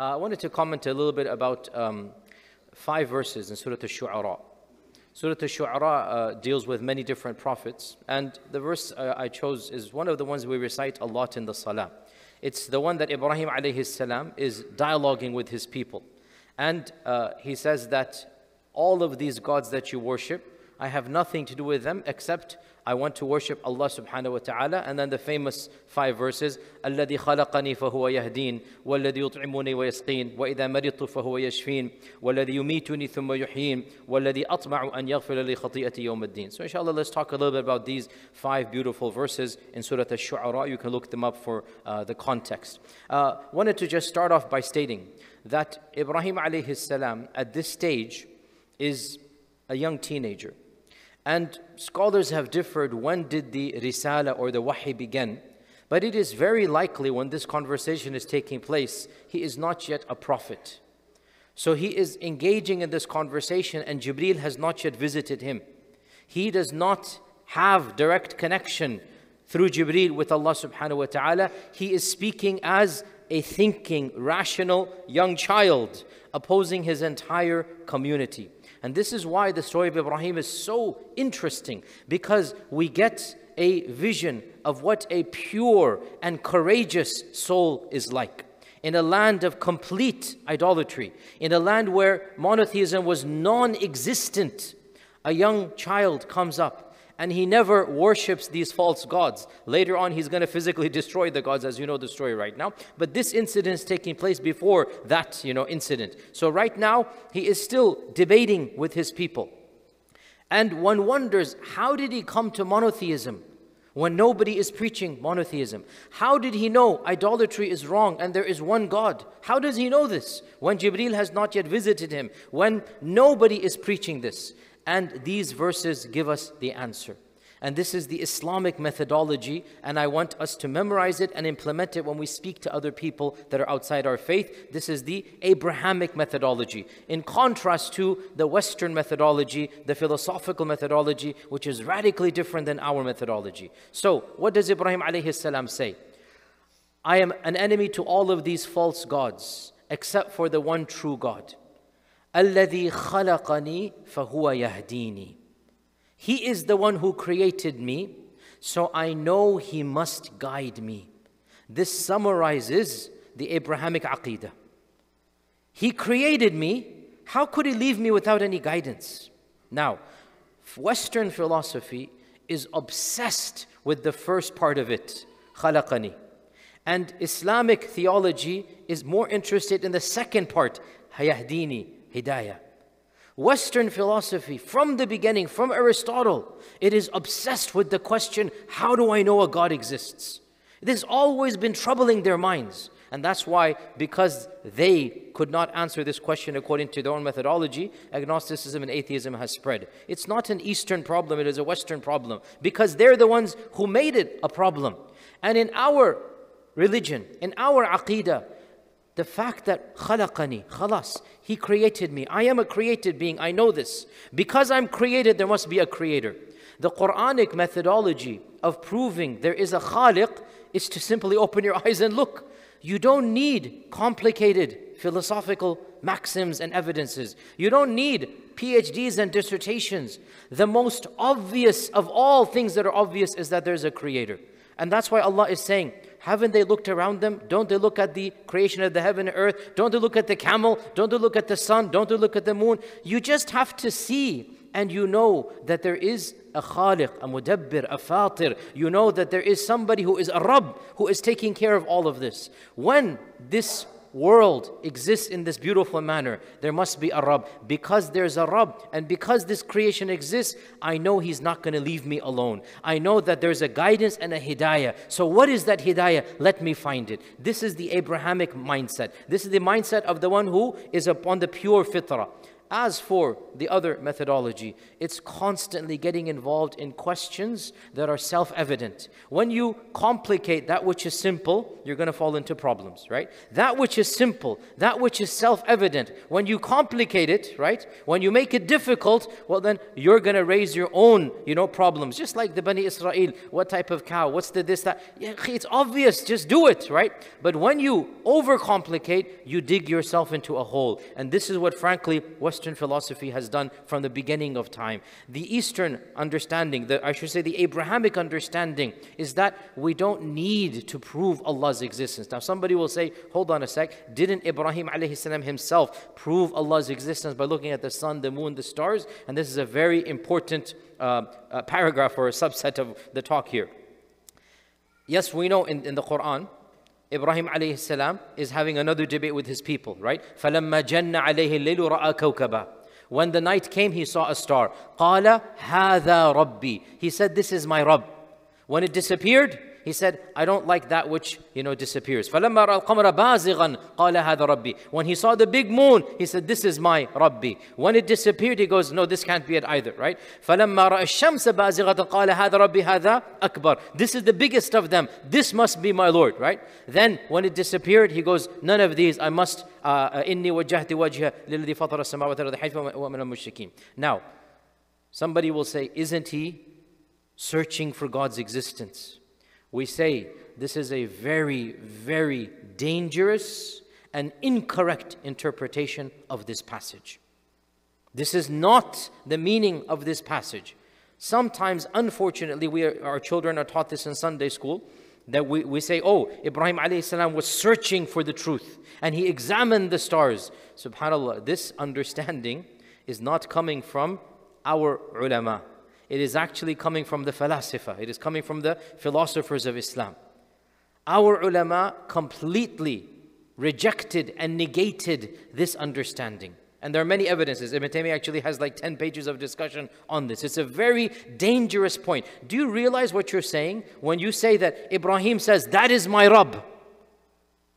I wanted to comment a little bit about 5 verses in Surah Al-Shu'ara. Surah Al-Shu'ara deals with many different prophets, and the verse I chose is one of the ones we recite a lot in the Salah. It's the one that Ibrahim alayhi salam is dialoguing with his people. And he says that all of these gods that you worship, I have nothing to do with them except I want to worship Allah subhanahu wa ta'ala. And then the famous 5 verses, الَّذِي خَلَقَنِي فَهُوَ يَهْدِينَ وَالَّذِي يُطْعِمُنِي وَيَسْقِينَ وَإِذَا مَرِضْتُ فَهُوَ يَشْفِينَ وَالَّذِي يُمِيتُنِي ثُمَّ يُحْيِينَ وَالَّذِي أَطْمَعُ أَنْ يَغْفِرَ لِي خَطِيئَتِي يَوْمَ الدِّينِ. So inshallah, let's talk a little bit about these 5 beautiful verses in Surah Al-Shu'ara. You can look them up for the context. Wanted to just start off by stating that Ibrahim alayhi salam at this stage is a young teenager. And scholars have differed when did the risala or the wahi begin, but it is very likely when this conversation is taking place, he is not yet a prophet. So he is engaging in this conversation and Jibreel has not yet visited him. He does not have direct connection through Jibreel with Allah subhanahu wa ta'ala. He is speaking as a thinking, rational young child, opposing his entire community. And this is why the story of Ibrahim is so interesting, because we get a vision of what a pure and courageous soul is like. In a land of complete idolatry, in a land where monotheism was non-existent, a young child comes up. And he never worships these false gods. Later on, he's going to physically destroy the gods, as you know the story right now. But this incident is taking place before that, incident. So right now, he is still debating with his people. And one wonders, how did he come to monotheism when nobody is preaching monotheism? How did he know idolatry is wrong and there is one God? How does he know this when Jibreel has not yet visited him, when nobody is preaching this? And these verses give us the answer. And this is the Islamic methodology, and I want us to memorize it and implement it when we speak to other people that are outside our faith. This is the Abrahamic methodology, in contrast to the Western methodology, the philosophical methodology, which is radically different than our methodology. So, what does Ibrahim alayhi salam say? I am an enemy to all of these false gods, except for the one true God. الَّذِي خَلَقَنِي فَهُوَ يَهْدِينِي. He is the one who created me, so I know He must guide me. This summarizes the Abrahamic Aqidah. He created me, how could He leave me without any guidance? Now, Western philosophy is obsessed with the first part of it, خَلَقَنِي. And Islamic theology is more interested in the second part, يَهْدِينِي. Hidayah. Western philosophy, from the beginning, from Aristotle, it is obsessed with the question, how do I know a God exists? This has always been troubling their minds. And that's why, because they could not answer this question according to their own methodology, agnosticism and atheism has spread. It's not an Eastern problem, it is a Western problem, because they're the ones who made it a problem. And in our religion, in our aqidah, the fact that khalaqani, khalas, He created me. I am a created being. I know this. Because I'm created, there must be a creator. The Quranic methodology of proving there is a khaliq is to simply open your eyes and look. You don't need complicated philosophical maxims and evidences. You don't need PhDs and dissertations. The most obvious of all things that are obvious is that there's a creator. And that's why Allah is saying, haven't they looked around them? Don't they look at the creation of the heaven and earth? Don't they look at the camel? Don't they look at the sun? Don't they look at the moon? You just have to see and you know that there is a khaliq, a mudabbir, a fatir. You know that there is somebody who is a Rabb, who is taking care of all of this. When this world exists in this beautiful manner, there must be a Rabb. Because there's a Rabb and because this creation exists, I know He's not going to leave me alone. I know that there's a guidance and a hidayah. So what is that hidayah? Let me find it. This is the Abrahamic mindset. This is the mindset of the one who is upon the pure fitrah. As for the other methodology, it's constantly getting involved in questions that are self-evident. When you complicate that which is simple, you're going to fall into problems, right? That which is simple, that which is self-evident, when you complicate it, right? When you make it difficult, well then you're going to raise your own, problems. Just like the Bani Israel, what type of cow, what's the this, that? Yeah, it's obvious, just do it, right? But when you overcomplicate, you dig yourself into a hole. And this is what, frankly, Western philosophy has done from the beginning of time. The Eastern understanding, the Abrahamic understanding, is that we don't need to prove Allah's existence. Now somebody will say, hold on a sec, didn't Ibrahim alayhi salam himself prove Allah's existence by looking at the sun, the moon, the stars? And this is a very important paragraph or a subset of the talk here. Yes, we know in the Quran, Ibrahim alayhi salam is having another debate with his people, right? فَلَمَّا جَنَّ عَلَيْهِ اللَّيْلُ رَأَى كَوْكَبًا. When the night came, he saw a star. قَالَ هَذَا رَبِّي. He said, this is my Rabb. When it disappeared, he said, I don't like that which, disappears. فَلَمَّا رَأَى الْقَمْرَ بَازِغًا قَالَ هَذَا رَبِّي. When he saw the big moon, he said, this is my Rabbi. When it disappeared, he goes, no, this can't be it either, right? فَلَمَّا رَأَى الشَّمْسَ بَازِغَةً قَالَ هَذَا رَبِّي هَذَا أَكْبَرُ. This is the biggest of them. This must be my Lord, right? Then, when it disappeared, he goes, none of these, I must, إِنِّي وَجَّهْتِ وَجْهَ لِلَّذِي فَطَرَ السَّمَاوَاتِ وَالْأَرْضَ حَنِيفًا وَمَا مِنَ الْمُشْرِكِينَ. Now, somebody will say, isn't he searching for God's existence? We say this is a very, very dangerous and incorrect interpretation of this passage. This is not the meaning of this passage. Sometimes, unfortunately, our children are taught this in Sunday school, that we say, oh, Ibrahim alayhi salam was searching for the truth and he examined the stars. SubhanAllah, this understanding is not coming from our ulama. It is actually coming from the falasifa. It is coming from the philosophers of Islam. Our ulama completely rejected and negated this understanding. And there are many evidences. Ibn Taymiyyah actually has like 10 pages of discussion on this. It's a very dangerous point. Do you realize what you're saying when you say that Ibrahim says, that is my Rabb?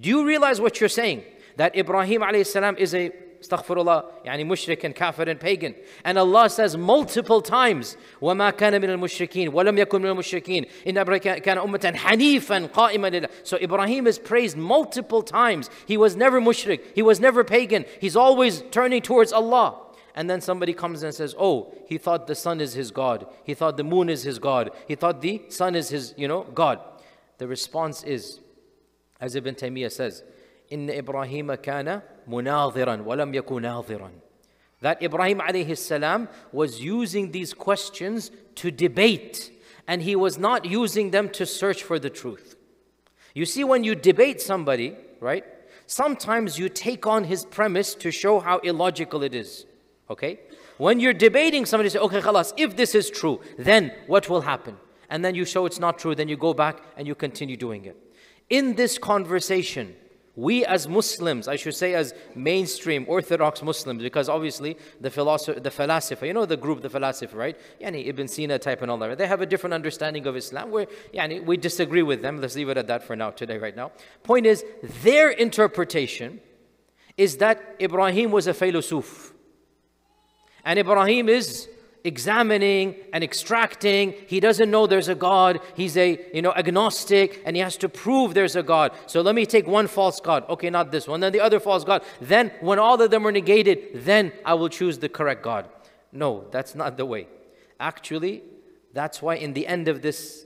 Do you realize what you're saying? That Ibrahim alayhi salam is a astaghfirullah, mushrik and kafir and pagan. And Allah says multiple times, وَمَا كَانَ مِنَ الْمُشْرِكِينَ وَلَمْ يَكُنْ مِنَ الْمُشْرِكِينَ إِنَّ إِبْرَاهِيمَ كَانَ أُمَّةً حَنِيفًا قَائِمًا لِلَّهِ. So Ibrahim is praised multiple times. He was never mushrik. He was never pagan. He's always turning towards Allah. And then somebody comes and says, oh, he thought the sun is his God. He thought the moon is his God. He thought the sun is his, God. The response is, as Ibn Taymiyyah says, إِنَّ إِبْرَاهِيمَ كَانَ مُنَاظِرًا وَلَمْ يَكُنْ نَاظِرًا. That Ibrahim alayhi salam was using these questions to debate, and he was not using them to search for the truth. You see, when you debate somebody, right, sometimes you take on his premise to show how illogical it is, okay? When you're debating somebody, you say, okay, khalas, if this is true, then what will happen? And then you show it's not true, then you go back and you continue doing it. In this conversation, we as Muslims, I should say as mainstream Orthodox Muslims, because obviously the falasifa, the group, the falasifa, right? Ibn Sina type and all that, right? They have a different understanding of Islam. We disagree with them. Let's leave it at that for now, right now. Point is, their interpretation is that Ibrahim was a faylosuf. And Ibrahim is examining and extracting. He doesn't know there's a God. He's a, agnostic, and he has to prove there's a God. So let me take one false God. Okay, not this one. Then the other false God. Then when all of them are negated, then I will choose the correct God. No, that's not the way. Actually, that's why in the end of this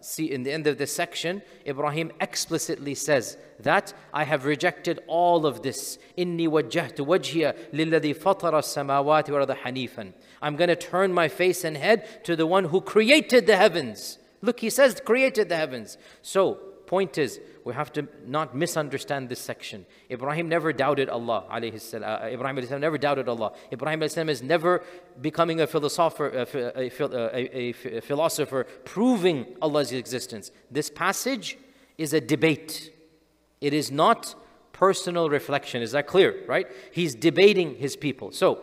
section, Ibrahim explicitly says that I have rejected all of this. إِنِّي وَجَّهْتُ وَجْهِيَ لِلَّذِي فَطَرَ السَّمَاوَاتِ وَالْأَرْضَ حَنِيفًا. I'm going to turn my face and head to the one who created the heavens. Look, he says created the heavens. So, point is, we have to not misunderstand this section. Ibrahim never doubted Allah. Ibrahim never doubted Allah. Ibrahim is never becoming a philosopher, proving Allah's existence. This passage is a debate. It is not personal reflection. Is that clear? Right? He's debating his people. So,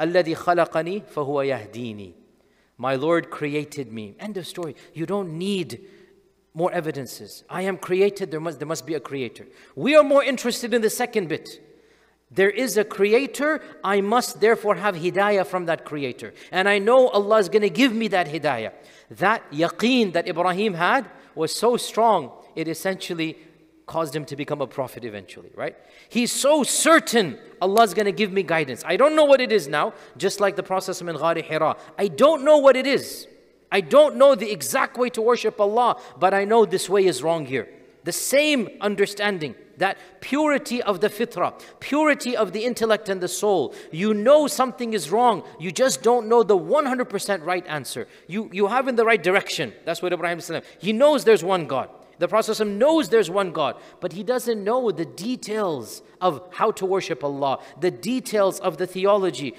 الَّذِي خَلَقَنِي فَهُوَ يَهْدِينِي. My Lord created me. End of story. You don't need more evidences. I am created, there must be a creator. We are more interested in the second bit. There is a creator, I must therefore have hidayah from that creator. And I know Allah is going to give me that hidayah. That yaqeen that Ibrahim had was so strong, it essentially caused him to become a prophet eventually, right? He's so certain Allah's going to give me guidance. I don't know what it is now, just like the Prophet in Ghari Hira. I don't know what it is. I don't know the exact way to worship Allah, but I know this way is wrong here. The same understanding, that purity of the fitrah, purity of the intellect and the soul. You know something is wrong, you just don't know the 100% right answer. You have in the right direction. That's what Ibrahim said. He knows there's one God. The Prophet knows there's one God, but he doesn't know the details of how to worship Allah, the details of the theology.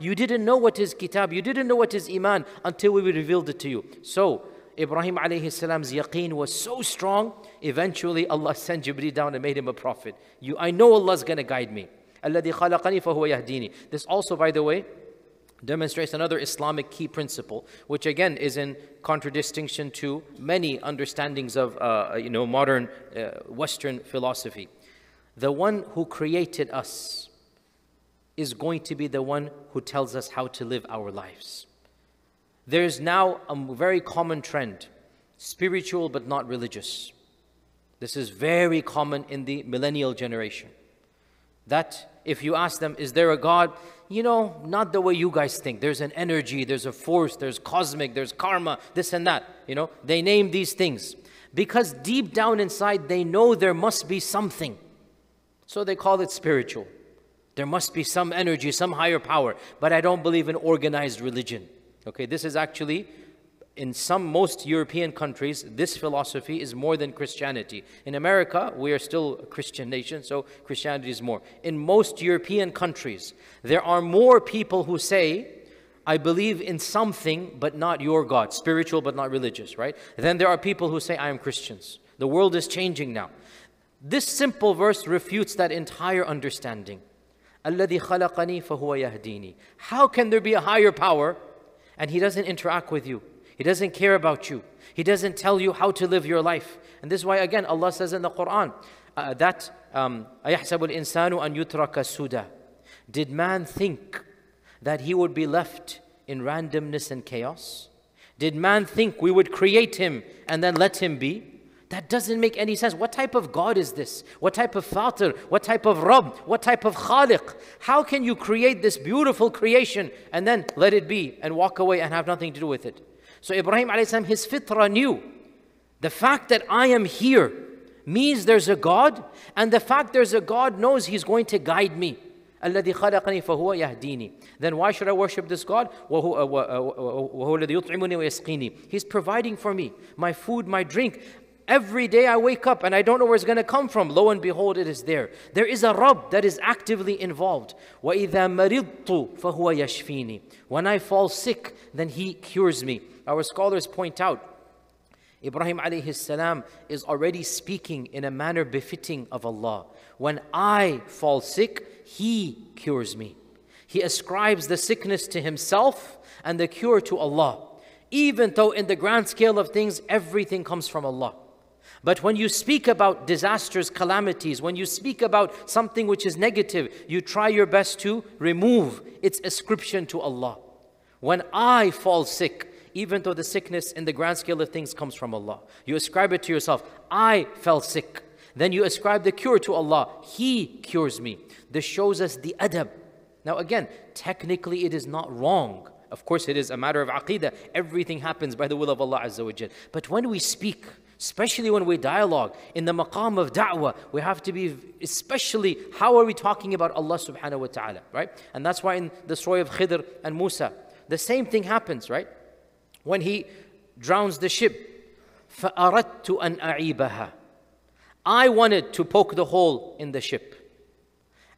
You didn't know what is kitab, you didn't know what is iman until we revealed it to you. So Ibrahim alayhi salam's yaqeen was so strong, eventually Allah sent Jibreel down and made him a prophet. I know Allah's going to guide me. الَّذِي خَلَقَنِي فَهُوَ يَهْدِينِي. This also, by the way, demonstrates another Islamic key principle, which again is in contradistinction to many understandings of modern Western philosophy. The one who created us is going to be the one who tells us how to live our lives. There's now a very common trend, spiritual but not religious. This is very common in the millennial generation. That if you ask them, is there a God? You know, not the way you guys think. There's an energy, there's a force, there's cosmic, there's karma, this and that. You know, they name these things. Because deep down inside, they know there must be something. So they call it spiritual. There must be some energy, some higher power. But I don't believe in organized religion. Okay, this is actually, in most European countries, this philosophy is more than Christianity. In America, we are still a Christian nation, so Christianity is more. In most European countries, there are more people who say, I believe in something, but not your God, spiritual but not religious, right? Then there are people who say, I am Christians. The world is changing now. This simple verse refutes that entire understanding. الَّذِي خَلَقَنِي فَهُوَ يَهْدِينِي. How can there be a higher power? And he doesn't interact with you. He doesn't care about you. He doesn't tell you how to live your life. And this is why, again, Allah says in the Quran that أَيَحْسَبُ الْإِنسَانُ أَنْ يُتْرَكَ سُدًى. Did man think that he would be left in randomness and chaos? Did man think we would create him and then let him be? That doesn't make any sense. What type of God is this? What type of Fatir? What type of Rabb? What type of Khaliq? How can you create this beautiful creation and then let it be and walk away and have nothing to do with it? So Ibrahim ﷺ, his fitrah knew the fact that I am here means there's a God, and the fact there's a God knows he's going to guide me. الَّذِي خَلَقَنِي فَهُوَ يَهْدِينِي. Then why should I worship this God? وَهُوَ الَّذِي يُطْعِمُنِي وَيَسْقِينِي. He's providing for me, my food, my drink. Every day I wake up and I don't know where it's going to come from. Lo and behold, it is there. There is a Rabb that is actively involved. وَإِذَا مَرِضْتُ فَهُوَ يَشْفِينِي. When I fall sick, then He cures me. Our scholars point out, Ibrahim alayhi salam is already speaking in a manner befitting of Allah. When I fall sick, He cures me. He ascribes the sickness to Himself and the cure to Allah. Even though in the grand scale of things, everything comes from Allah. But when you speak about disasters, calamities, when you speak about something which is negative, you try your best to remove its ascription to Allah. When I fall sick, even though the sickness in the grand scale of things comes from Allah, you ascribe it to yourself. I fell sick. Then you ascribe the cure to Allah. He cures me. This shows us the adab. Now again, technically it is not wrong. Of course it is a matter of aqeedah. Everything happens by the will of Allah Azza wa Jal. But when we speak, especially when we dialogue in the maqam of da'wah, we have to be especially, how are we talking about Allah subhanahu wa ta'ala, right? And that's why in the story of Khidr and Musa, the same thing happens, right? When he drowns the ship, فَأَرَدْتُ أَنْ أَعِيبَهَا. I wanted to poke the hole in the ship.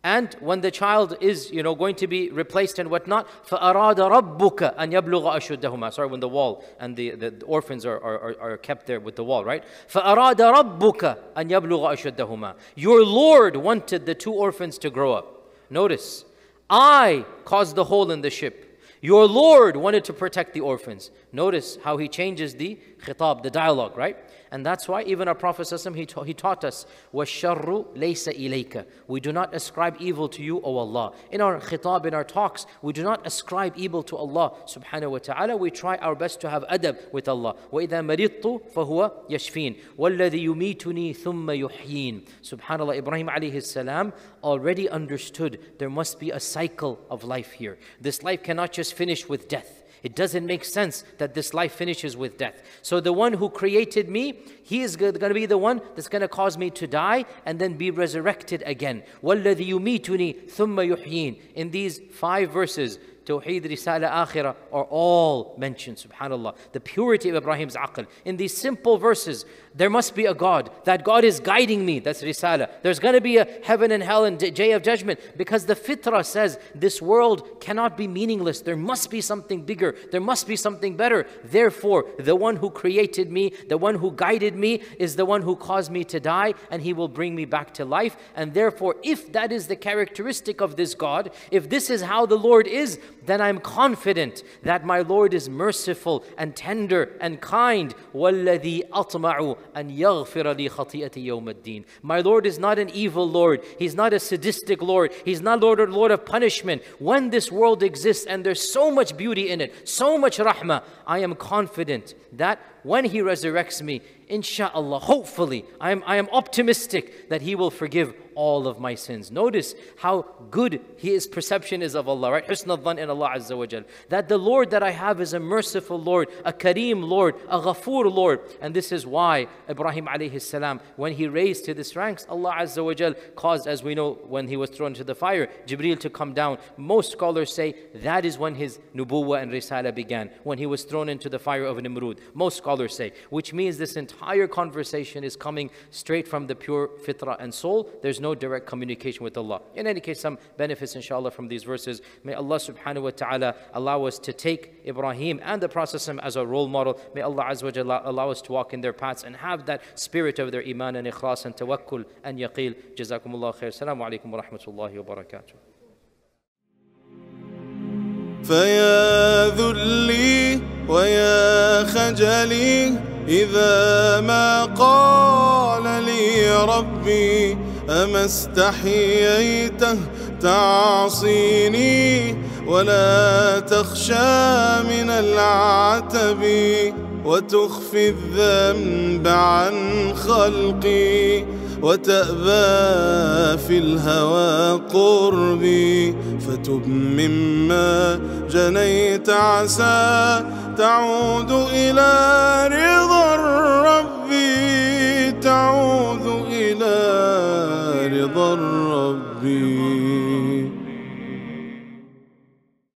And when the child is, going to be replaced and whatnot, فَأَرَادَ رَبُّكَ أَنْ يَبْلُغَ أَشُدَّهُمَا. Sorry, when the wall and the orphans are kept there with the wall, right? فَأَرَادَ رَبُّكَ أَنْ يَبْلُغَ أَشُدَّهُمَا. Your Lord wanted the two orphans to grow up. Notice, I caused the hole in the ship. Your Lord wanted to protect the orphans. Notice how he changes the khitab, the dialogue, right? And that's why even our Prophet ﷺ, he taught us, وَالشَّرُّ لَيْسَ إِلَيْكَ. We do not ascribe evil to you, O Allah. In our khitab, in our talks, we do not ascribe evil to Allah subhanahu wa ta'ala. We try our best to have adab with Allah. وَإِذَا مَرِضْتُ فَهُوَ يَشْفِينَ وَالَّذِي يُمِيتُنِي ثُمَّ يُحْيِينَ. SubhanAllah, Ibrahim alayhi salam already understood there must be a cycle of life here. This life cannot just finish with death. It doesn't make sense that this life finishes with death. So the one who created me, he is going to be the one that's going to cause me to die and then be resurrected again. وَالَّذِي يُمِيتُنِي ثُمَّ يُحْيِينَ. In these 5 verses, Tawheed, Risala, Akhirah are all mentioned, subhanAllah. The purity of Ibrahim's aql. In these simple verses, there must be a God. That God is guiding me, that's Risala. There's going to be a heaven and hell and day of judgment, because the fitrah says this world cannot be meaningless. There must be something bigger. There must be something better. Therefore, the one who created me, the one who guided me, is the one who caused me to die, and he will bring me back to life. And therefore, if that is the characteristic of this God, if this is how the Lord is, then I'm confident that my Lord is merciful and tender and kind. وَالَّذِي أَطْمَعُ أَنْ يَغْفِرَ لِي خَطِيئَتِي يَوْمَ الدِّينِ. My Lord is not an evil Lord. He's not a sadistic Lord. He's not Lord of punishment. When this world exists and there's so much beauty in it, so much rahmah, I am confident that when He resurrects me, insha'Allah, hopefully, I am optimistic that He will forgive all of my sins. Notice how good His perception is of Allah, right? Husn al-dhan in Allah Azza wa Jal. That the Lord that I have is a merciful Lord, a Kareem Lord, a Ghafoor Lord. And this is why Ibrahim alayhi salam, when he raised to this ranks, Allah Azza wa Jal caused, as we know, when he was thrown into the fire, Jibreel to come down. Most scholars say that is when his nubuwwah and risala began, when he was thrown into the fire of Nimrud. Most scholars say, which means this entire conversation is coming straight from the pure fitrah and soul. There's no direct communication with Allah. In any case, some benefits inshallah from these verses. May Allah subhanahu wa ta'ala allow us to take Ibrahim and the Prophet as a role model. May Allah azza wa jalla allow us to walk in their paths and have that spirit of their iman and ikhlas and tawakkul and yaqeel. Jazakumullah khair. Assalamu alaikum wa rahmatullahi wa barakatuh. فيا ذلي ويا خجلي إذا ما قال لي ربي أما استحييته تعصيني ولا تخشى من العتب وتخفي الذنب عن خلقي وتأبى في الهوى قربي فتب مما جنيت عسى تعود إلى رضا